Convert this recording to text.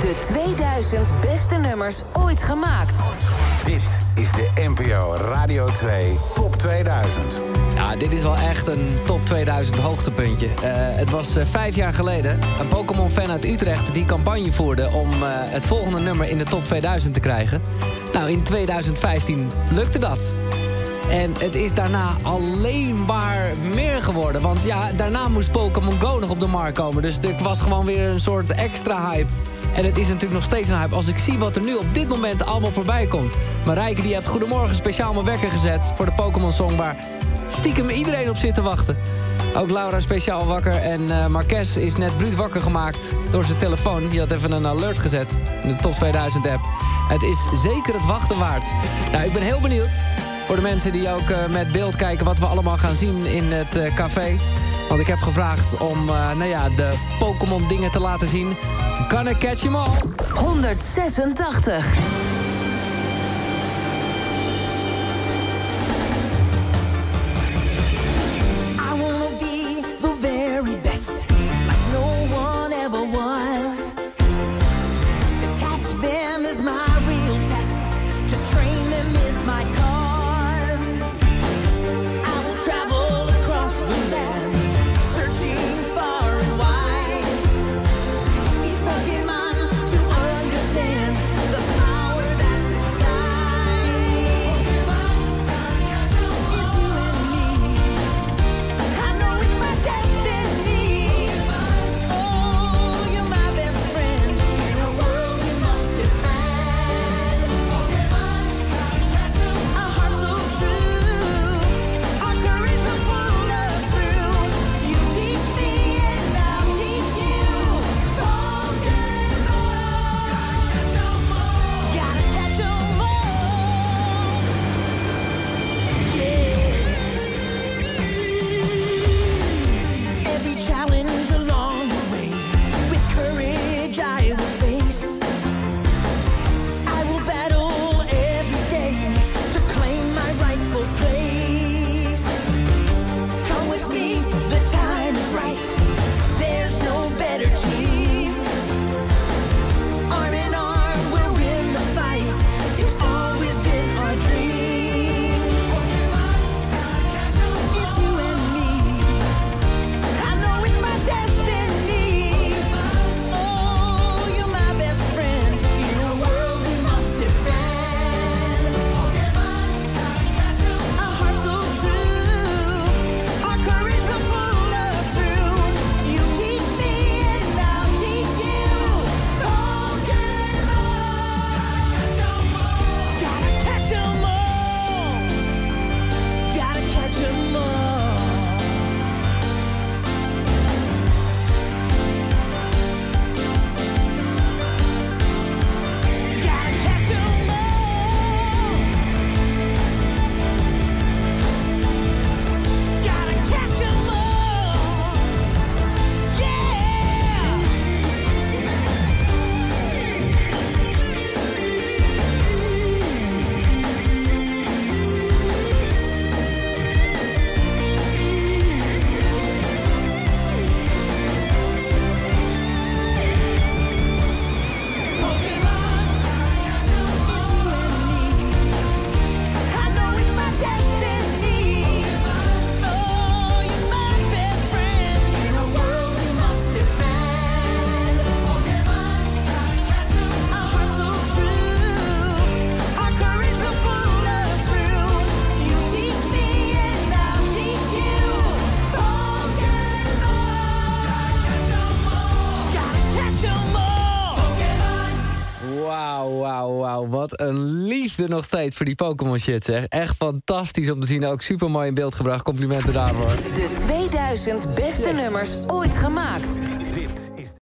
De 2000 beste nummers ooit gemaakt. Dit is de NPO Radio 2 Top 2000. Ja, dit is wel echt een Top 2000 hoogtepuntje. Het was 5 jaar geleden een Pokémon-fan uit Utrecht die campagne voerde om het volgende nummer in de Top 2000 te krijgen. Nou, in 2015 lukte dat. En het is daarna alleen maar meer geworden. Want ja, daarna moest Pokémon GO nog op de markt komen. Dus er was gewoon weer een soort extra hype. En het is natuurlijk nog steeds een hype als ik zie wat er nu op dit moment allemaal voorbij komt. Marijke die heeft Goedemorgen speciaal mijn wekker gezet voor de Pokémon Song waar stiekem iedereen op zit te wachten. Ook Laura speciaal wakker en Marques is net bruut wakker gemaakt door zijn telefoon. Die had even een alert gezet in de Top 2000 app. Het is zeker het wachten waard. Nou, ik ben heel benieuwd. Voor de mensen die ook met beeld kijken wat we allemaal gaan zien in het café. Want ik heb gevraagd om de Pokémon dingen te laten zien. Kan ik catch 'em all? 186. I wanna be the very best, like no one ever was. To catch them is my real test, to train them is my call. Wat een liefde nog steeds voor die Pokémon shit, zeg. Echt fantastisch om te zien. Ook super mooi in beeld gebracht. Complimenten daarvoor. De 2000 beste nummers ooit gemaakt.